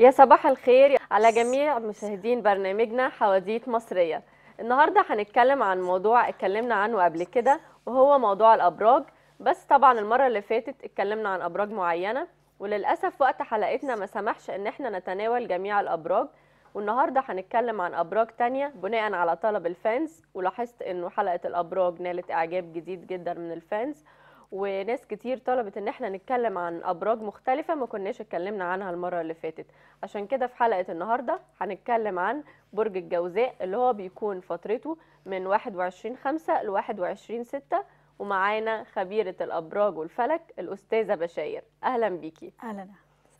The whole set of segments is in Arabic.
يا صباح الخير على جميع مشاهدين برنامجنا حواديت مصرية. النهاردة هنتكلم عن موضوع اتكلمنا عنه قبل كده وهو موضوع الأبراج، بس طبعا المرة اللي فاتت اتكلمنا عن أبراج معينة وللأسف وقت حلقتنا ما سمحش ان احنا نتناول جميع الأبراج، والنهاردة هنتكلم عن أبراج تانية بناء على طلب الفانز. ولاحظت انه حلقة الأبراج نالت إعجاب جديد جدا من الفانز، وناس كتير طلبت ان احنا نتكلم عن ابراج مختلفه ما كناش اتكلمنا عنها المره اللي فاتت. عشان كده في حلقه النهارده هنتكلم عن برج الجوزاء اللي هو بيكون فترته من 21/5 ل 21/6، ومعانا خبيره الابراج والفلك الاستاذه بشاير. اهلا بيكي. اهلا.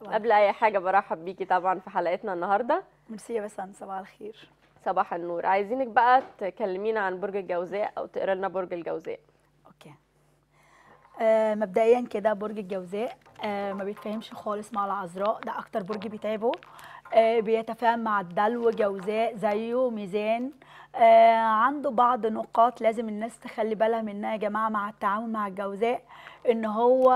قبل اي حاجه برحب بيكي طبعا في حلقتنا النهارده. ميرسي يا بسام، صباح الخير. صباح النور. عايزينك بقى تكلمينا عن برج الجوزاء او تقري لنا برج الجوزاء. اوكي، مبدئيا كده برج الجوزاء ما بيتفاهمش خالص مع العذراء، ده اكتر برج بيتعبه. بيتفاهم مع الدلو، جوزاء زيه، ميزان. عنده بعض نقاط لازم الناس تخلي بالها منها يا جماعه مع التعامل مع الجوزاء، ان هو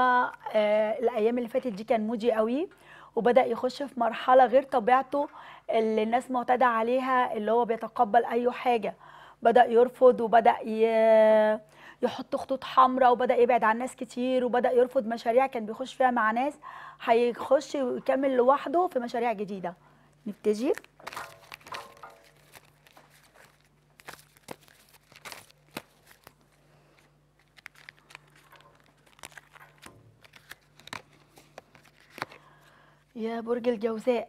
الايام اللي فاتت دي كان مودي قوي وبدا يخش في مرحله غير طبيعته اللي الناس معتاده عليها، اللي هو بيتقبل اي حاجه، بدا يرفض وبدا يحط خطوط حمراء وبدا يبعد عن ناس كتير، وبدا يرفض مشاريع كان بيخش فيها مع ناس، هيخش ويكمل لوحده في مشاريع جديده. نبتدي. يا برج الجوزاء،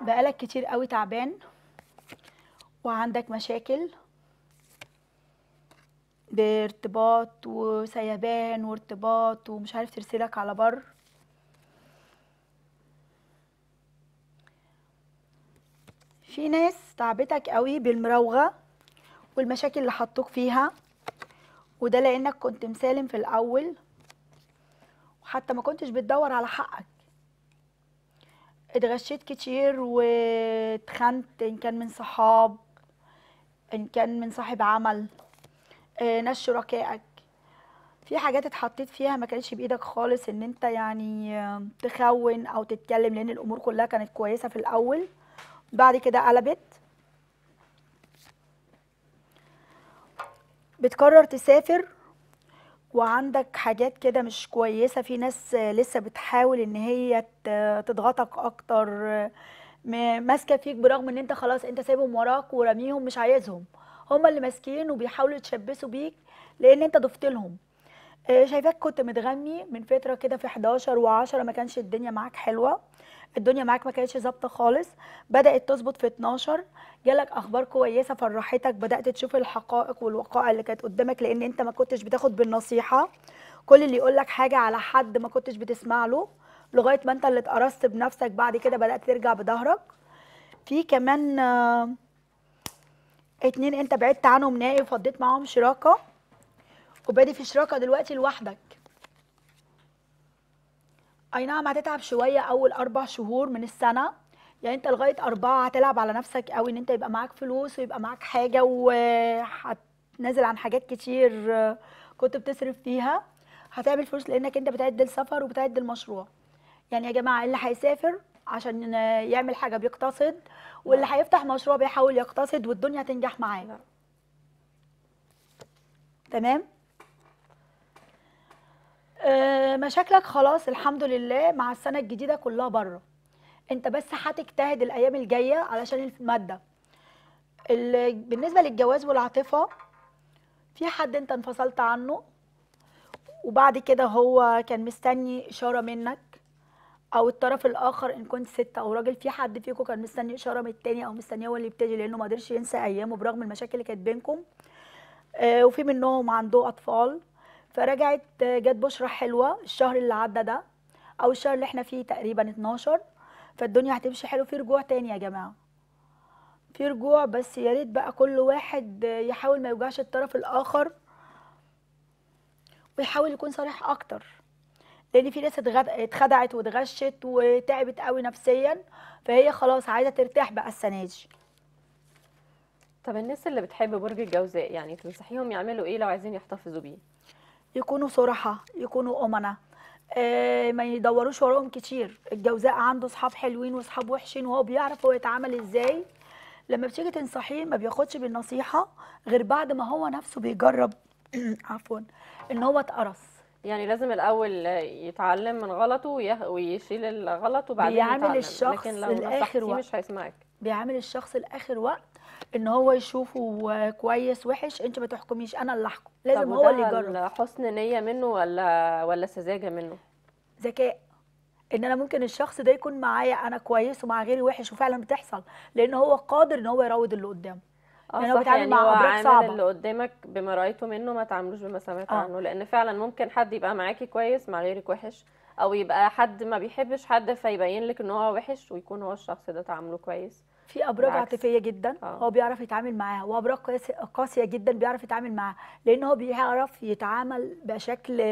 بقالك كتير قوي تعبان وعندك مشاكل بارتباط وسيبان وارتباط ومش عارف ترسلك على بر. في ناس تعبتك قوي بالمراوغه والمشاكل اللي حطوك فيها، وده لانك كنت مسالم في الاول وحتى ما كنتش بتدور على حقك. اتغشيت كتير واتخنت، ان كان من صحاب ان كان من صاحب عمل، ناس شركائك. في حاجات اتحطيت فيها ما كانتش بايدك خالص ان انت يعني تخون او تتكلم، لان الامور كلها كانت كويسه في الاول بعد كده قلبت. بتقرر تسافر وعندك حاجات كده مش كويسه، في ناس لسه بتحاول ان هي تضغطك اكتر، ماسكه فيك برغم ان انت خلاص انت سايبهم وراك ورميهم، مش عايزهم، هما اللي ماسكين وبيحاولوا يتشبثوا بيك لان انت ضفت لهم. شايفاك كنت متغمي من فتره كده في 11 و10، ما كانش الدنيا معاك حلوه، الدنيا معاك ما كانتش ظابطه خالص، بدات تظبط في 12، جالك اخبار كويسه فرحتك، بدات تشوف الحقائق والوقائع اللي كانت قدامك لان انت ما كنتش بتاخد بالنصيحه. كل اللي يقول لك حاجه على حد ما كنتش بتسمع له، لغايه ما انت اللي اتقرصت بنفسك، بعد كده بدات ترجع بظهرك. في كمان 2 انت بعدت عنهم نائي وفضيت معاهم شراكه، وبادي في شراكه دلوقتي لوحدك. اي نعم هتتعب شويه اول 4 شهور من السنه، يعني انت لغايه 4 هتلعب على نفسك قوي ان انت يبقى معاك فلوس ويبقى معاك حاجه، وهتنزل عن حاجات كتير كنت بتصرف فيها، هتعمل فلوس لانك انت بتعدل سفر وبتعدل مشروع. يعني يا جماعه اللي هيسافر عشان يعمل حاجه بيقتصد، واللي هيفتح مشروع بيحاول يقتصد، والدنيا تنجح معاه. تمام. مشاكلك خلاص الحمد لله مع السنه الجديده كلها بره، انت بس هتجتهد الايام الجايه علشان الماده. بالنسبه للجواز والعاطفه، في حد انت انفصلت عنه وبعد كده هو كان مستني اشاره منك او الطرف الاخر، ان كنت ست او راجل، في حد فيكم كان مستني اشاره من التاني او مستنيه هو اللي يبتدي، لانه ما قدرش ينسى ايامه برغم المشاكل اللي كانت بينكم. وفي منهم عنده اطفال، فرجعت جت بشره حلوه الشهر اللي عدى ده او الشهر اللي احنا فيه تقريبا 12، فالدنيا هتمشي حلو، في رجوع تاني يا جماعه، في رجوع، بس يا ريت بقى كل واحد يحاول ما يوجعش الطرف الاخر ويحاول يكون صريح اكتر، لان في ناس اتخدعت واتغشت وتعبت قوي نفسيا، فهي خلاص عايزه ترتاح بقى السنه دي. طب الناس اللي بتحب برج الجوزاء يعني تنصحيهم يعملوا ايه لو عايزين يحتفظوا بيه؟ يكونوا صراحه، يكونوا امنه، ما يدوروش وراهم كتير. الجوزاء عنده اصحاب حلوين واصحاب وحشين، وهو بيعرف هو يتعامل ازاي. لما بتيجي تنصحيه ما بياخدش بالنصيحه غير بعد ما هو نفسه بيجرب عفوا ان هو اتقرص. يعني لازم الاول يتعلم من غلطه ويشيل الغلط وبعدين يتعلم. الشخص لكن لو نصحتيه مش هيسمعك. بيعامل الشخص لاخر وقت ان هو يشوفه كويس وحش، انت ما تحكميش، انا اللي احكم. لازم هو اللي يجرب. حسن نيه منه ولا سذاجه منه؟ ذكاء. ان انا ممكن الشخص ده يكون معايا انا كويس ومع غيري وحش، وفعلا بتحصل لان هو قادر ان هو يراود اللي قدامه. يعني هو بيتعامل مع ابراج صعبه. اللي قدامك بما رايته منه، ما تعاملوش بما سمعت عنه، لان فعلا ممكن حد يبقى معاكي كويس مع غيرك وحش، او يبقى حد ما بيحبش حد فيبين لك ان هو وحش ويكون هو الشخص ده تعامله كويس. في ابراج عاطفيه جدا هو بيعرف يتعامل معاها، وابراج قاسيه جدا بيعرف يتعامل معاها، لان هو بيعرف يتعامل بشكل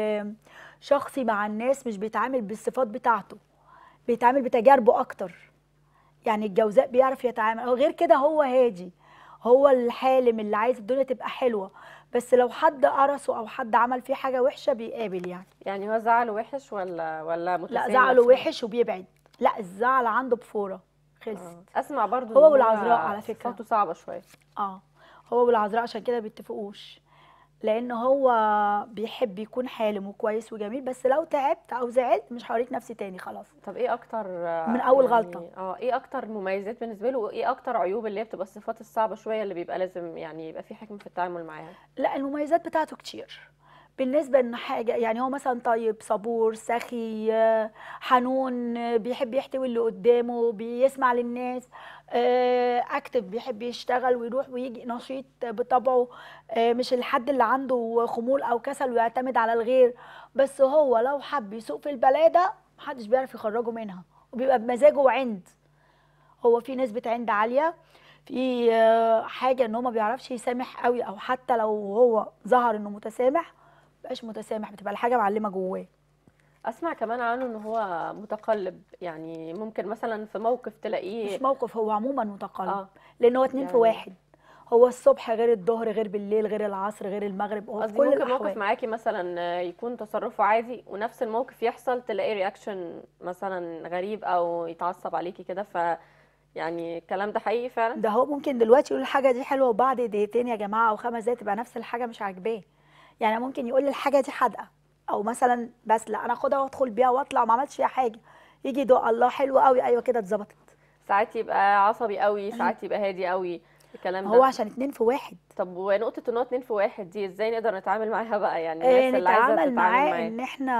شخصي مع الناس، مش بيتعامل بالصفات بتاعته، بيتعامل بتجاربه اكتر. يعني الجوزاء بيعرف يتعامل، وغير كده هو هادي، هو الحالم اللي عايز الدنيا تبقى حلوه، بس لو حد قرصه او حد عمل فيه حاجه وحشه بيقابل. يعني هو زعله وحش ولا متسامح؟ لا، زعله وحش وبيبعد. لا، الزعل عنده بفوره خلصت. اسمع برضو هو والعذراء على فكره صفاته صعبه شويه. هو والعذراء عشان كده ما بيتفقوش، لان هو بيحب يكون حالم وكويس وجميل، بس لو تعبت او زعلت مش هوريك نفسي تاني خلاص. طب ايه اكتر من اول يعني غلطه؟ ايه اكتر مميزات بالنسبه له، وايه اكتر عيوب اللي هي بتبقى الصفات الصعبه شويه اللي بيبقى لازم يعني يبقى في حكمه في التعامل معاها؟ لا، المميزات بتاعته كتير بالنسبه ان حاجه، يعني هو مثلا طيب، صبور، سخي، حنون، بيحب يحتوي اللي قدامه، بيسمع للناس، اكتف، بيحب يشتغل ويروح ويجي، نشيط بطبعه، مش الحد اللي عنده خمول او كسل ويعتمد على الغير. بس هو لو حب يسوق في البلاده محدش بيعرف يخرجه منها، وبيبقى بمزاجه وعند. هو في نسبه عند عاليه، في حاجه ان هو ما بيعرفش يسامح قوي، او حتى لو هو ظهر انه متسامح مبقاش متسامح، بتبقى الحاجه معلمه جواه. اسمع كمان عنه ان هو متقلب، يعني ممكن مثلا في موقف تلاقيه مش موقف، هو عموما متقلب. لان هو 2 يعني في 1، هو الصبح غير الظهر غير بالليل غير العصر غير المغرب، هو في كل ممكن الأحوال. موقف معاكي مثلا يكون تصرفه عادي ونفس الموقف يحصل تلاقي رياكشن مثلا غريب او يتعصب عليكي كده، ف يعني الكلام ده حقيقي فعلا؟ ده هو ممكن دلوقتي يقول الحاجه دي حلوه وبعد دقيقتين يا جماعه او 5 دقايق تبقى نفس الحاجه مش عاجباه. يعني ممكن يقول لي الحاجه دي حادقه، او مثلا بس لا انا اخدها وادخل بيها واطلع وما عملتش فيها حاجه، يجي يدق الله حلوه قوي، ايوه كده اتظبطت. ساعات يبقى عصبي قوي، ساعات يبقى هادي قوي، الكلام ده هو عشان 2 في 1. طب ونقطه ان هو 2 في 1 دي ازاي نقدر نتعامل معاها بقى؟ يعني الناس اللي عايزه تتعامل معاه ان احنا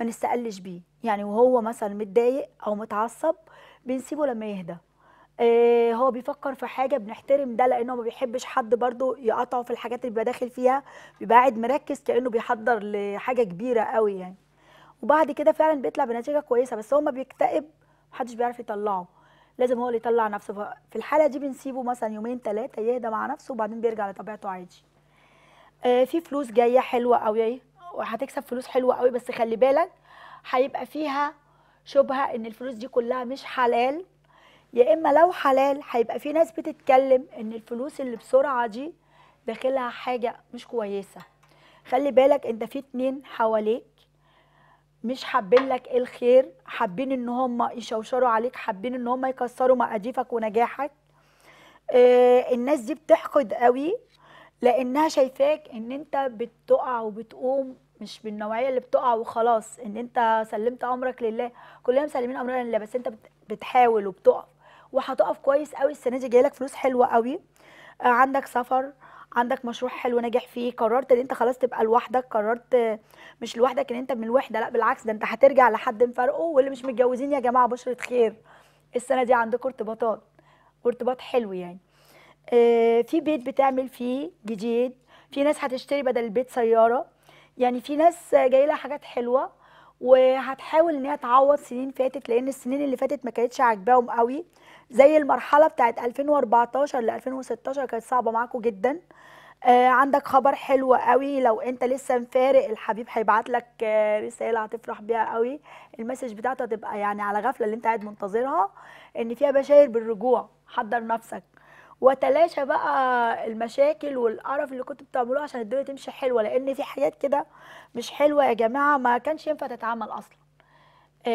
ما نستقلش بيه. يعني وهو مثلا متضايق او متعصب بنسيبه لما يهدى، هو بيفكر في حاجه بنحترم ده، لانه ما بيحبش حد برضو يقطعه في الحاجات اللي بيبقى داخل فيها، بيبقى قاعد مركز كانه بيحضر لحاجه كبيره قوي يعني، وبعد كده فعلا بيطلع بنتيجه كويسه. بس هو ما بيكتئب، محدش بيعرف يطلعه، لازم هو اللي يطلع نفسه. في الحاله دي بنسيبه مثلا 2 3 يوم يهدى مع نفسه، وبعدين بيرجع لطبيعته عادي. في فلوس جايه حلوه قوي، هتكسب فلوس حلوه قوي، بس خلي بالك هيبقى فيها شبهه ان الفلوس دي كلها مش حلال، يا اما لو حلال هيبقى في ناس بتتكلم ان الفلوس اللي بسرعه دي داخلها حاجه مش كويسه. خلي بالك انت في 2 حواليك مش حابين لك الخير، حابين ان هم يشوشروا عليك، حابين ان هم يكسروا مقاديفك ونجاحك. الناس دي بتحقد قوي لانها شايفاك ان انت بتقع وبتقوم، مش بالنوعيه اللي بتقع وخلاص ان انت سلمت امرك لله. كلنا مسلمين امرنا لله، بس انت بتحاول وبتقع، وهتقف كويس قوي. السنه دي جايلك فلوس حلوه قوي، عندك سفر، عندك مشروع حلو ناجح فيه، قررت ان انت خلاص تبقى لوحدك، قررت مش لوحدك ان انت من الوحده، لا بالعكس ده انت هترجع لحد مفارقه. واللي مش متجوزين يا جماعه بشره خير، السنه دي عندكم ارتباطات، ارتباط حلو يعني. في بيت بتعمل فيه جديد، في ناس هتشتري بدل البيت سياره، يعني في ناس جايلها حاجات حلوه وهتحاول ان هي تعوض سنين فاتت، لان السنين اللي فاتت ما كانتش عاجباهم قوي. زي المرحله بتاعت 2014 ل 2016 كانت صعبه معاكم جدا. عندك خبر حلو قوي، لو انت لسه مفارق الحبيب هيبعت لك رساله هتفرح بيها قوي، المسج بتاعته هتبقى يعني على غفله اللي انت قاعد منتظرها، ان فيها بشاير بالرجوع، حضر نفسك. وتلاشى بقى المشاكل والقرف اللي كنتوا بتعملوه عشان الدنيا تمشي حلوه، لان في حاجات كده مش حلوه يا جماعه ما كانش ينفع تتعمل اصلا.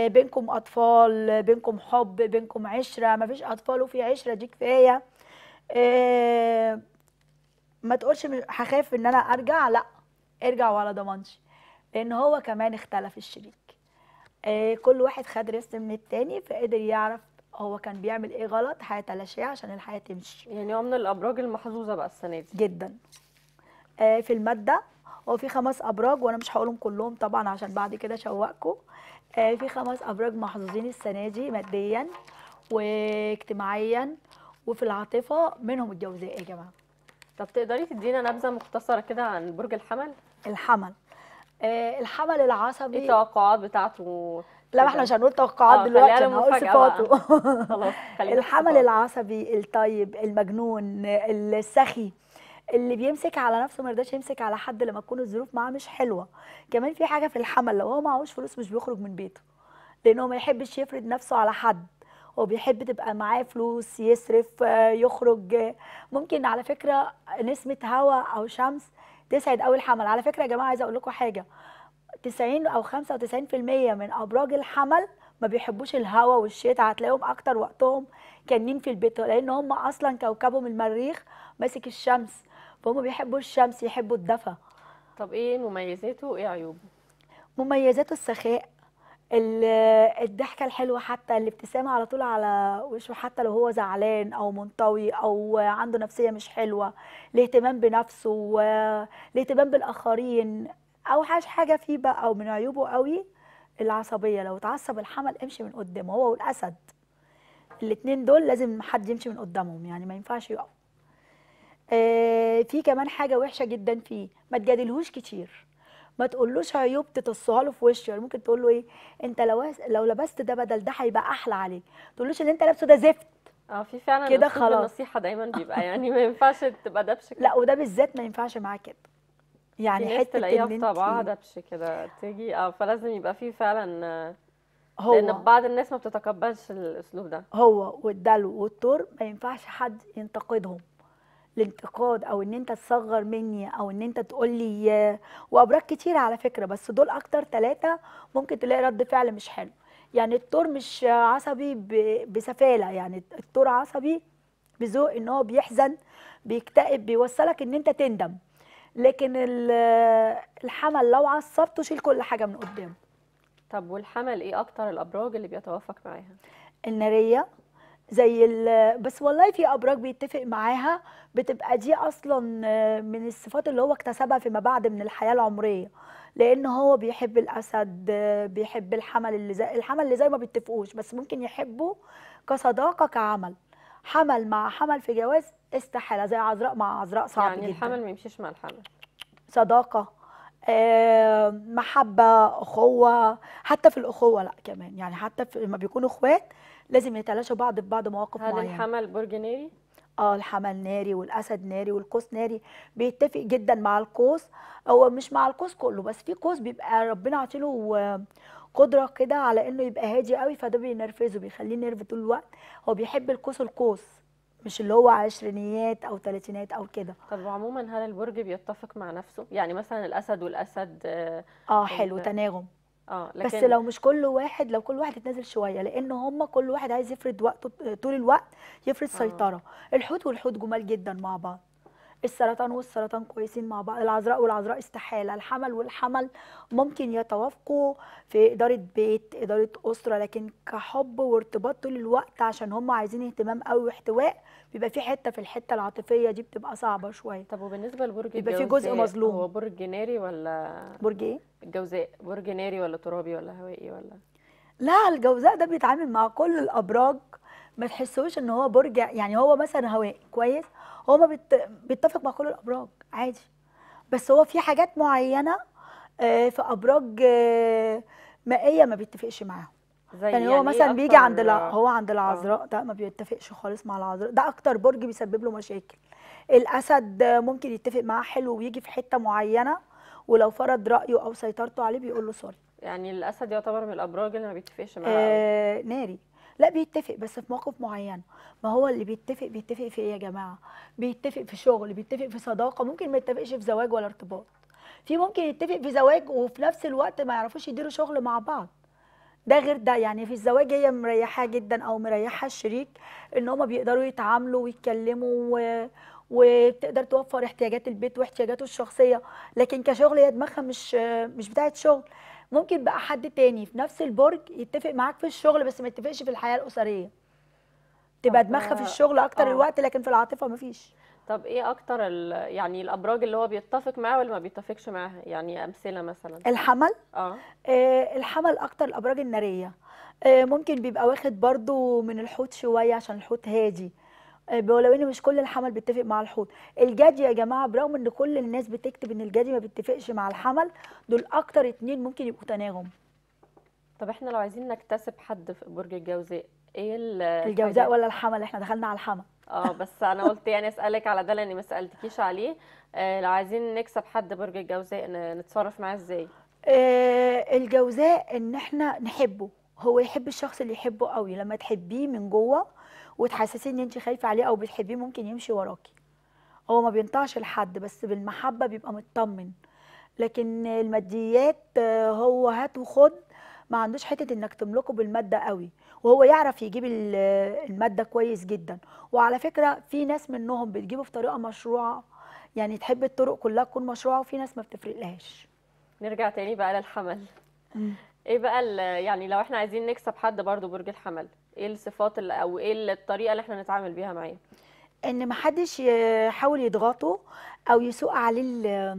بينكم اطفال، بينكم حب، بينكم عشره، ما فيش اطفال وفي عشره دي كفايه. ما تقولش هخاف ان انا ارجع، لا ارجع ولا ضمانش، لان هو كمان اختلف الشريك. كل واحد خد رست من التاني فقدر يعرف هو كان بيعمل ايه غلط هيتلاشاه عشان الحياه تمشي. يعني هو من الابراج المحظوظه بقى السنه دي جدا. في الماده هو في 5 ابراج وانا مش هقولهم كلهم طبعا عشان بعد كده اشوقكم. في 5 ابراج محظوظين السنه دي ماديا واجتماعيا وفي العاطفه، منهم الجوزاء يا جماعه. طب تقدري تدينا نبذه مختصره كده عن برج الحمل؟ الحمل الحمل العصبي، ايه التوقعات بتاعته؟ لا احنا مش هنقول توقعات دلوقتي، انا هقول صفاته. خلاص الحمل العصبي الطيب المجنون السخي اللي بيمسك على نفسه ما يرضاش يمسك على حد لما تكون الظروف معاه مش حلوه. كمان في حاجه في الحمل، لو هو معهوش فلوس مش بيخرج من بيته لانه ما يحبش يفرض نفسه على حد، هو بيحب تبقى معاه فلوس يصرف يخرج. ممكن على فكره نسمه هواء او شمس تسعد قوي الحمل. على فكره يا جماعه عايزه اقول لكم حاجه، 90 او 95% من ابراج الحمل ما بيحبوش الهوا والشتاء، هتلاقيهم اكتر وقتهم كانين في البيت لان هم اصلا كوكبهم المريخ ماسك الشمس، فهم بيحبوا الشمس يحبوا الدفى. طب ايه مميزاته وايه عيوبه؟ مميزاته السخاء، الضحكه الحلوه، حتى الابتسامه على طول على وشه حتى لو هو زعلان او منطوي او عنده نفسيه مش حلوه، الاهتمام بنفسه والاهتمام بالاخرين. اوحش حاجه فيه بقى او من عيوبه قوي العصبيه، لو اتعصب الحمل امشي من قدامه، هو والاسد الاثنين دول لازم حد يمشي من قدامهم، يعني ما ينفعش يقف. في كمان حاجه وحشه جدا فيه، ما تجادلهوش كتير، ما تقولوش عيوب تطصها له في وشه، يعني ممكن تقول له ايه انت لو لبست ده بدل ده هيبقى احلى عليك، ما تقولوش اللي انت لابسه ده زفت. في فعلا كده خلاص النصيحه دايما بيبقى يعني ما ينفعش تبقى دبش كده. لا وده بالذات ما ينفعش معاه كده، يعني حته تلاقيها في طبعها دبش كده تيجي فلازم يبقى فيه فعلا، هو لان بعض الناس ما بتتقبلش الاسلوب ده. هو والدلو والطور ما ينفعش حد ينتقدهم، الانتقاد او ان انت تصغر مني او ان انت تقول لي، وابراج كتير على فكره بس دول اكتر 3 ممكن تلاقي رد فعل مش حلو. يعني الطور مش عصبي بسفاله، يعني الطور عصبي بذوق، ان هو بيحزن بيكتئب بيوصلك ان انت تندم. لكن الحمل لو عصبته شيل كل حاجه من قدامه. طب والحمل ايه اكتر الابراج اللي بيتوافق معاها؟ الناريه زي بس والله في ابراج بيتفق معاها، بتبقى دي اصلا من الصفات اللي هو اكتسبها فيما بعد من الحياه العمريه، لان هو بيحب الاسد بيحب الحمل اللي زي ما بيتفقوش، بس ممكن يحبه كصداقه كعمل. حمل مع حمل في جواز استحاله، زي عذراء مع عذراء صعب يعني جدا. يعني الحمل ما يمشيش مع الحمل. صداقه محبه اخوه، حتى في الاخوه لا كمان، يعني حتى لما بيكونوا اخوات لازم يتلاشوا بعض في بعض مواقف معينه. هل الحمل برج ناري؟ الحمل ناري والاسد ناري والقوس ناري، بيتفق جدا مع القوس، هو مش مع القوس كله بس في قوس بيبقى ربنا عاطيله قدره كده على انه يبقى هادي قوي، فده بينرفزه بيخليه نرف طول الوقت. هو بيحب القوس مش اللي هو عشرينيات او 30 او كده. طب عموما هل البرج بيتفق مع نفسه؟ يعني مثلا الاسد والاسد حلو تناغم، بس لو مش كل واحد، لو كل واحد يتنازل شويه، لان هم كل واحد عايز يفرض وقته طول الوقت، يفرض سيطره. الحوت والحوت جمال جدا مع بعض، السرطان والسرطان كويسين مع بعض، العذراء والعذراء استحاله، الحمل والحمل ممكن يتوافقوا في اداره بيت اداره اسره، لكن كحب وارتباط طول الوقت عشان هم عايزين اهتمام قوي واحتواء، بيبقى في حته في الحته العاطفيه دي بتبقى صعبه شويه. طب وبالنسبه لبرج الجوزاء بيبقى في جزء مظلوم، هو برج ناري ولا برج ايه؟ الجوزاء برج ناري ولا ترابي ولا هوائي ولا؟ لا الجوزاء ده بيتعامل مع كل الابراج، ما تحسوش ان هو برج، يعني هو مثلا هوائي كويس، هو ما بيتفق مع كل الابراج عادي، بس هو في حاجات معينه في ابراج مائيه ما بيتفقش معاهم. يعني هو مثلا بيجي عند هو عند العذراء ده ما بيتفقش خالص مع العذراء، ده اكتر برج بيسبب له مشاكل. الاسد ممكن يتفق معاه حلو ويجي في حته معينه، ولو فرض رايه او سيطرته عليه بيقول له سوري. يعني الاسد يعتبر من الابراج اللي ما بيتفقش معاه ناري، لا بيتفق بس في مواقف معينه. ما هو اللي بيتفق بيتفق في ايه يا جماعه؟ بيتفق في شغل، بيتفق في صداقه، ممكن ما يتفقش في زواج ولا ارتباط. في ممكن يتفق في زواج وفي نفس الوقت ما يعرفوش يديروا شغل مع بعض، ده غير ده. يعني في الزواج هي مريحه جدا او مريحه الشريك ان هم بيقدروا يتعاملوا ويتكلموا وبتقدر توفر احتياجات البيت واحتياجاته الشخصيه، لكن كشغل هي دماغها مش بتاعه شغل. ممكن بقى حد تاني في نفس البرج يتفق معاك في الشغل بس ما يتفقش في الحياه الاسريه، تبقى دماغها في الشغل اكتر الوقت لكن في العاطفه مفيش. طب ايه اكتر يعني الابراج اللي هو بيتفق معاها واللي ما بيتفقش معاها؟ يعني امثله مثلا. الحمل الحمل اكتر الابراج الناريه، ممكن بيبقى واخد برضو من الحوت شويه عشان الحوت هادي، ولو ان مش كل الحمل بيتفق مع الحوت. الجدي يا جماعه برغم ان كل الناس بتكتب ان الجدي ما بيتفقش مع الحمل، دول اكتر اتنين ممكن يبقوا تناغم. طب احنا لو عايزين نكتسب حد في برج الجوزاء ايه الجوزاء ولا الحمل؟ احنا دخلنا على الحمل. بس انا قلت يعني اسالك على ده لاني ما سالتكيش عليه. لو عايزين نكسب حد برج الجوزاء نتصرف معاه ازاي؟ الجوزاء ان احنا نحبه، هو يحب الشخص اللي يحبه قوي. لما تحبيه من جوه وتحسسيه ان انت خايفه عليه او بتحبيه ممكن يمشي وراكي، هو ما بينطعش لحد بس بالمحبه بيبقى مطمن. لكن الماديات هو هات وخد، ما عندوش حته انك تملكه بالماده قوي، وهو يعرف يجيب الماده كويس جدا. وعلى فكره في ناس منهم بتجيبه بطريقه مشروعه، يعني تحب الطرق كلها تكون مشروعه، وفي ناس ما بتفرقلهاش. نرجع تاني بقى للحمل. ايه بقى يعني لو احنا عايزين نكسب حد برضو برج الحمل، ايه الصفات او ايه الطريقه اللي احنا نتعامل بيها معاه؟ ان ما حدش يحاول يضغطه او يسوق عليه،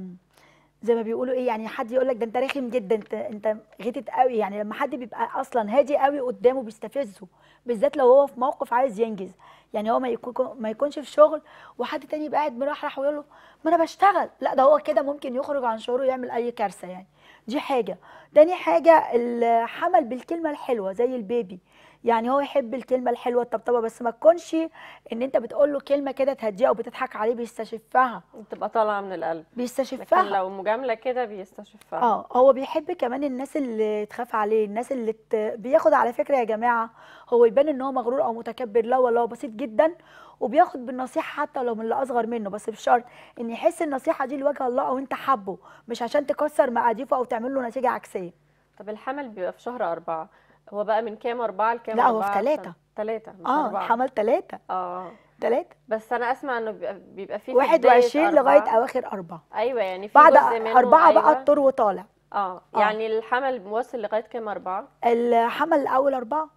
زي ما بيقولوا ايه، يعني حد يقول لك ده انت رخم جدا، انت غتت قوي. يعني لما حد بيبقى اصلا هادي قوي قدامه بيستفزه، بالذات لو هو في موقف عايز ينجز. يعني هو ما يكونش في شغل وحد تاني يبقى قاعد مرحرح ويقول له ما انا بشتغل، لا ده هو كده ممكن يخرج عن شعوره يعمل اي كارثه. يعني دي حاجه. تاني حاجه الحمل بالكلمه الحلوه زي البيبي، يعني هو يحب الكلمه الحلوه الطبطبه، بس ما تكونش ان انت بتقول له كلمه كده تهديه او بتضحك عليه، بيستشفها، بتبقى طالعه من القلب بيستشفها. لكن لو مجامله كده بيستشفها. هو بيحب كمان الناس اللي تخاف عليه، الناس اللي بياخد. على فكره يا جماعه هو يبان ان هو مغرور او متكبر، لا والله هو بسيط جدا وبياخد بالنصيحه حتى لو من اللي اصغر منه، بس بشرط ان يحس النصيحه دي لوجه الله او انت حبه، مش عشان تكسر مقاديفه او تعمل له نتيجه عكسيه. طب الحمل بيبقى في شهر 4، هو بقى من كام 4 لكام؟ لا هو في 3 مش 4. الحمل 3 3 بس انا اسمع انه بيبقى فيه 21 لغايه اواخر 4. ايوه يعني في بعد 4 بقى الطور وطالع. يعني الحمل موصل لغايه كام 4؟ الحمل اول 4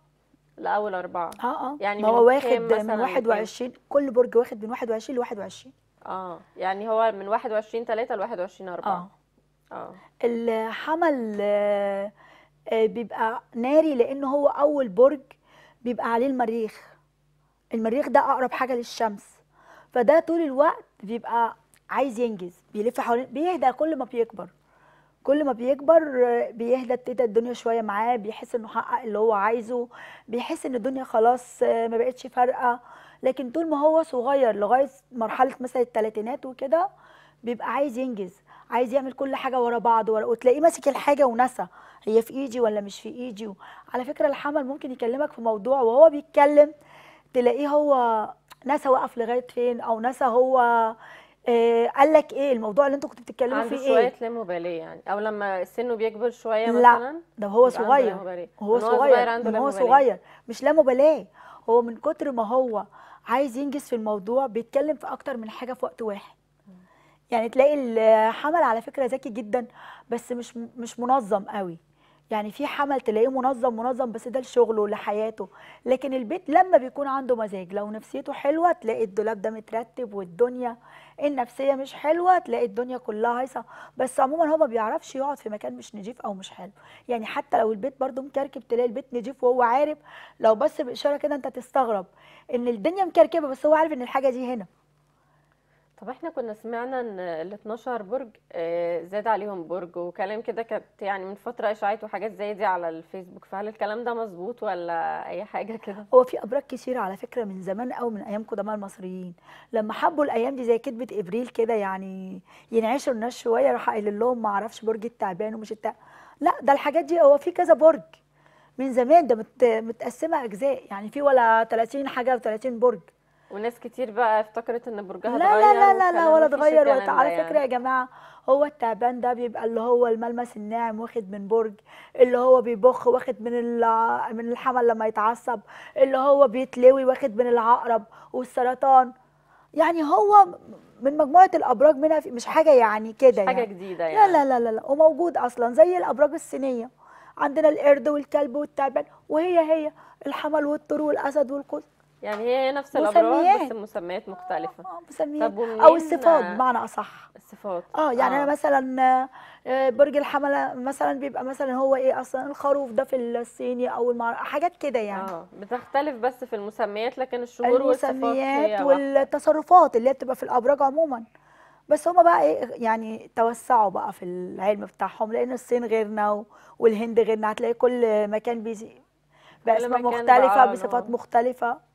لاول 4. يعني هو واخد من 21، كل برج واخد من 21 ل 21. يعني هو من 21 3 ل 21 4. الحمل بيبقى ناري لان هو اول برج بيبقى عليه المريخ. المريخ ده اقرب حاجه للشمس، فده طول الوقت بيبقى عايز ينجز، بيلف حوالين، بيهدى كل ما بيكبر بيهدى، بتهدى الدنيا شويه معاه، بيحس انه حقق اللي هو عايزه، بيحس ان الدنيا خلاص ما بقتش فارقه. لكن طول ما هو صغير لغايه مرحله مثلا الثلاثينات وكده بيبقى عايز ينجز، عايز يعمل كل حاجه ورا بعض وتلاقيه ماسك الحاجه ونسى هي في ايدي ولا مش في ايدي. على فكره الحمل ممكن يكلمك في موضوع وهو بيتكلم تلاقيه هو نسى وقف لغايه فين، او نسى هو قال لك ايه الموضوع اللي انتوا كنتوا بتتكلموا فيه. ايه شويه لامباليه يعني، او لما سنه بيكبر شويه مثلا. لا ده هو صغير، هو صغير مش لامباليه، هو من كتر ما هو عايز ينجز في الموضوع بيتكلم في اكتر من حاجه في وقت واحد. يعني تلاقي الحمل على فكره ذكي جدا بس مش منظم قوي. يعني في حمل تلاقيه منظم بس ده لشغله لحياته، لكن البيت لما بيكون عنده مزاج. لو نفسيته حلوه تلاقي الدولاب ده مترتب والدنيا، النفسيه مش حلوه تلاقي الدنيا كلها هايصه. بس عموما هو ما بيعرفش يقعد في مكان مش نضيف او مش حلو، يعني حتى لو البيت برده مكركب تلاقي البيت نضيف وهو عارف، لو بس باشاره كده انت تستغرب ان الدنيا مكركبه بس هو عارف ان الحاجه دي هنا. طب احنا كنا سمعنا ان ال 12 برج زاد عليهم برج وكلام كده، كانت يعني من فتره اشاعات وحاجات زي دي على الفيسبوك، فهل الكلام ده مظبوط ولا اي حاجه كده؟ هو في ابراج كتير على فكره من زمان قوي، من ايام قدماء المصريين لما حبوا الايام دي زي كتبه ابريل كده يعني ينعشوا الناس شويه، راح قايل لهم ما اعرفش برج التعبان ومش التعبان، لا ده الحاجات دي هو في كذا برج من زمان ده متقسمه اجزاء، يعني في ولا 30 حاجه و30 برج. وناس كتير بقى افتكرت ان برجها اتغير. لا لا لا لا ولا اتغير ولا على فكره يا جماعه، هو التعبان ده بيبقى اللي هو الملمس الناعم واخد من برج، اللي هو بيبخ واخد من الحمل لما يتعصب، اللي هو بيتلوي واخد من العقرب والسرطان. يعني هو من مجموعه الابراج منها، مش حاجه يعني كده، يعني حاجه جديده يعني. لا لا لا لا وموجود اصلا زي الابراج الصينيه، عندنا القرد والكلب والتعبان، وهي هي الحمل والطور والاسد والقوس. يعني هي نفس الابراج بس المسميات مختلفه. مسميات او الصفات بمعنى اصح. الصفات يعني انا مثلا برج الحمله مثلا بيبقى مثلا هو ايه اصلا الخروف ده في الصيني او حاجات كده يعني. بتختلف بس في المسميات، لكن الشهور والصفات المسميات والتصرفات اللي بتبقى في الابراج عموما. بس هما بقى ايه يعني توسعوا بقى في العلم بتاعهم، لان الصين غيرنا والهند غيرنا، هتلاقي كل مكان بأسماء مختلفه بصفات مختلفه.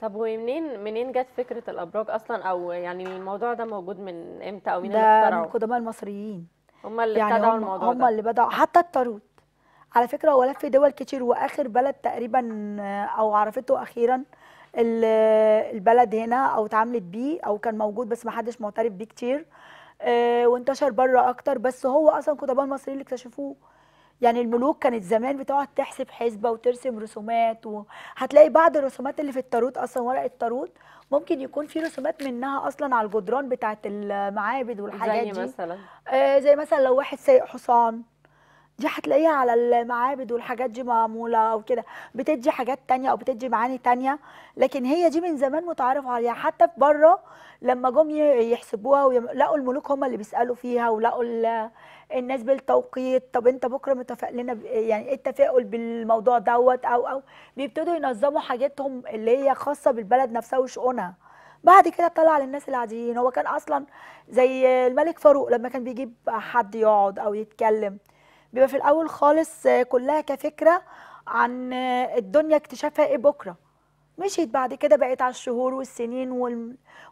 طب ومنين جت فكره الابراج اصلا، او يعني الموضوع ده موجود من امتى او مين اللي اخترعه؟ من القدماء المصريين هم اللي ابتدعوا يعني الموضوع ده، هم اللي بدأوا. حتى التاروت على فكره هو لف في دول كتير، واخر بلد تقريبا او عرفته اخيرا البلد هنا او اتعاملت بيه، او كان موجود بس ما حدش معترف بيه كتير وانتشر بره اكتر. بس هو اصلا القدماء المصريين اللي اكتشفوه. يعني الملوك كانت زمان بتقعد تحسب حسبه وترسم رسومات، وهتلاقي بعض الرسومات اللي في التاروت اصلا، ورق التاروت ممكن يكون في رسومات منها اصلا على الجدران بتاعه المعابد والحاجات دي. زي مثلا لو واحد سايق حصان، دي هتلاقيها على المعابد والحاجات دي معموله او كده، بتدي حاجات تانية او بتدي معاني تانية. لكن هي دي من زمان متعارف عليها، حتى في بره لما جم يحسبوها لقوا الملوك هم اللي بيسالوا فيها، ولقوا الناس بالتوقيت. طب انت بكره متفق لنا يعني ايه التفاؤل بالموضوع دوت، او بيبتدوا ينظموا حاجاتهم اللي هي خاصه بالبلد نفسها وشؤونها. بعد كده طلع للناس العاديين. هو كان اصلا زي الملك فاروق لما كان بيجيب حد يقعد او يتكلم، بيبقى في الاول خالص كلها كفكره عن الدنيا اكتشافها ايه بكره. مشيت بعد كده بقيت على الشهور والسنين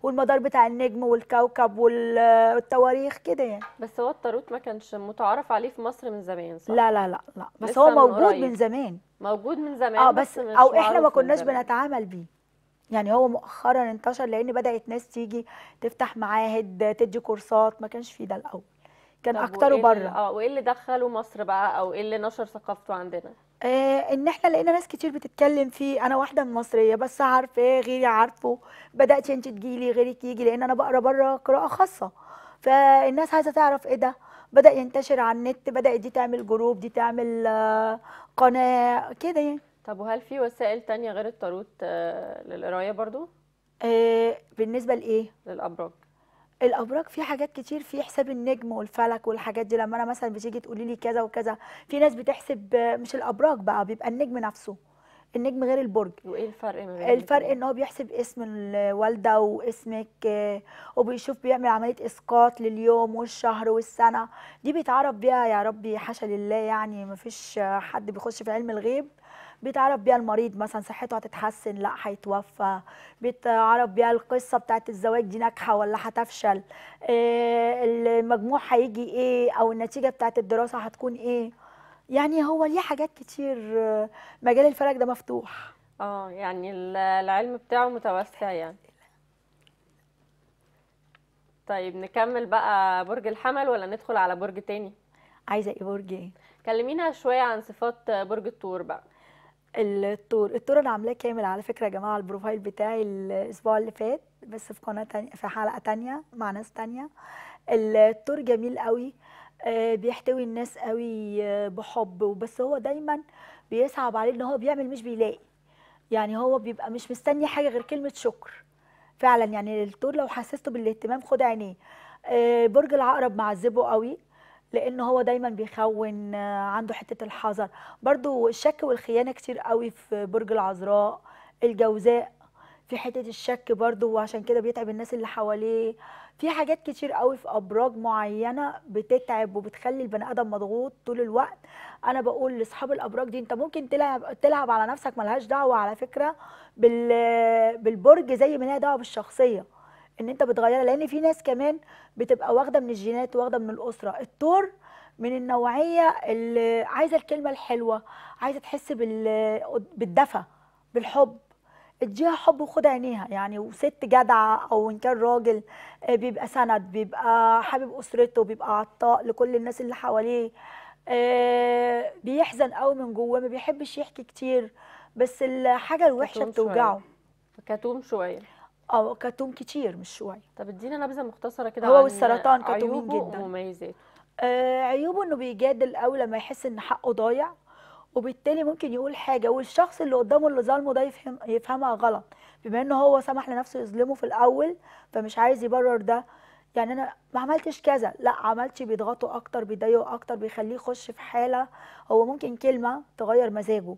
والمدار بتاع النجم والكوكب والتواريخ كده يعني. بس هو التاروت ما كانش متعارف عليه في مصر من زمان صح؟ لا لا لا لا، بس هو موجود من زمان، موجود من زمان بس او احنا ما كناش بنتعامل بيه. يعني هو مؤخرا انتشر، لان بدات ناس تيجي تفتح معاهد تدي كورسات، ما كانش فيه ده الاول، كان اكتره بره. وايه اللي دخله مصر بقى، او ايه اللي نشر ثقافته عندنا؟ ان احنا لقينا ناس كتير بتتكلم فيه. انا واحده من مصريه بس عارفه غيري عارفه، بدات انت تجيلي غيرك يجي، لان انا بقرا بره قراءه خاصه، فالناس عايزه تعرف ايه ده. بدا ينتشر على النت، بدات دي تعمل جروب، دي تعمل قناه كده يعني. طب وهل في وسائل تانية غير التاروت للقرايه برضو؟ بالنسبه لايه؟ للابراج. الابراج في حاجات كتير، في حساب النجم والفلك والحاجات دي. لما انا مثلا بتيجي تقولي لي كذا وكذا، في ناس بتحسب مش الابراج بقى، بيبقى النجم نفسه، النجم غير البرج. وايه الفرق ما بين الفرق؟ ان هو بيحسب اسم الوالده واسمك، وبيشوف بيعمل عمليه اسقاط لليوم والشهر والسنه، دي بيتعرف بيها يا ربي حاشا لله، يعني ما فيش حد بيخش في علم الغيب بيتعرف بيها المريض مثلا صحته هتتحسن لا هيتوفى، بيتعرف بيها القصه بتاعت الزواج دي ناجحه ولا هتفشل، المجموع هيجي ايه او النتيجه بتاعت الدراسه هتكون ايه. يعني هو ليه حاجات كتير، مجال الفلك ده مفتوح. يعني العلم بتاعه متوسع يعني. طيب نكمل بقى برج الحمل ولا ندخل على برج تاني؟ عايزه ايه برج ايه؟ كلمينا شويه عن صفات برج الثور بقى. الطور انا عاملاه كامل على فكره يا جماعه، البروفايل بتاعي الاسبوع اللي فات بس في قناه تانية، في حلقه تانية مع ناس تانية. الطور جميل قوي، بيحتوي الناس قوي بحب، وبس هو دايما بيصعب عليه ان هو بيعمل مش بيلاقي، يعني هو بيبقى مش مستني حاجه غير كلمه شكر فعلا. يعني الطور لو حسسته بالاهتمام خد عينيه. برج العقرب معذبه قوي، لان هو دايما بيخون، عنده حته الحذر برضو، الشك والخيانه كتير قوي في برج العذراء. الجوزاء في حته الشك برضو، وعشان كده بيتعب الناس اللي حواليه. في حاجات كتير قوي في ابراج معينه بتتعب وبتخلي البني ادم مضغوط طول الوقت. انا بقول لاصحاب الابراج دي، انت ممكن تلعب على نفسك، ملهاش دعوه على فكره بالبرج زي ما لها دعوه بالشخصيه ان انت بتغيرها، لان في ناس كمان بتبقى واخده من الجينات واخده من الاسره. الثور من النوعيه اللي عايزه الكلمه الحلوه، عايزه تحس بالدفى بالحب، اديها حب وخد عينيها يعني. وست جدعه او ان كان راجل بيبقى سند، بيبقى حابب اسرته، بيبقى عطاء لكل الناس اللي حواليه، بيحزن قوي من جواه، ما بيحبش يحكي كتير، بس الحاجه الوحشه بتوجعه. كتوم شويه اه، كتوم كتير مش شويه. طب ادينا نبذه مختصره كده هو والسرطان كتومين جدا. ومميزاته عيوبه انه بيجادل قوي لما يحس ان حقه ضايع، وبالتالي ممكن يقول حاجه والشخص اللي قدامه اللي ظالمه ده يفهمها غلط، بما ان هو سمح لنفسه يظلمه في الاول فمش عايز يبرر ده. يعني انا ما عملتش كذا، لا عملتش، بيضغطه اكتر، بيضايقه اكتر، بيخليه يخش في حاله هو ممكن كلمه تغير مزاجه،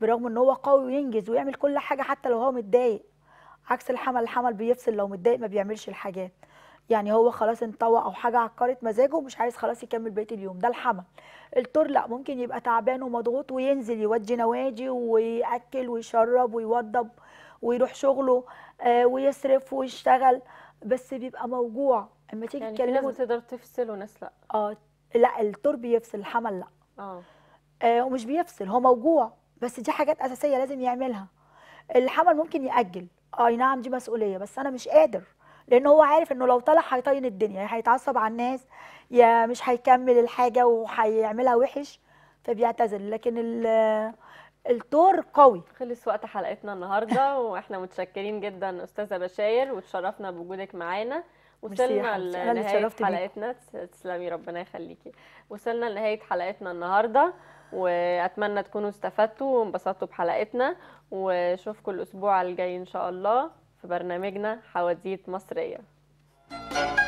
برغم ان هو قوي وينجز ويعمل كل حاجه حتى لو هو متضايق. عكس الحمل، الحمل بيفصل لو متضايق، ما بيعملش الحاجات، يعني هو خلاص انطوى او حاجه عكرت مزاجه ومش عايز خلاص يكمل بقيه اليوم، ده الحمل. الطور لا، ممكن يبقى تعبان ومضغوط وينزل يودي نواجي وياكل ويشرب ويوضب ويروح شغله ويصرف ويشتغل، بس بيبقى موجوع. اما تيجي تكلمه يعني لازم تقدر تفصل وناس لا. لا الطور بيفصل، الحمل لا. ومش بيفصل، هو موجوع، بس دي حاجات اساسيه لازم يعملها. الحمل ممكن ياجل، اي نعم دي مسؤوليه، بس انا مش قادر، لان هو عارف انه لو طلع هيطين الدنيا، يا هيتعصب على الناس يا مش هيكمل الحاجه وهيعملها وحش فبيعتذر. لكن الثور قوي. خلص وقت حلقتنا النهارده واحنا متشكرين جدا استاذه بشاير، وتشرفنا بوجودك معانا. وصلنا لنهايه حلقتنا، تسلمي ربنا يخليكي. وصلنا لنهايه حلقتنا النهارده، واتمنى تكونوا استفدتوا وانبسطتوا بحلقتنا، واشوفكم الاسبوع الجاي ان شاء الله في برنامجنا حواديت مصرية.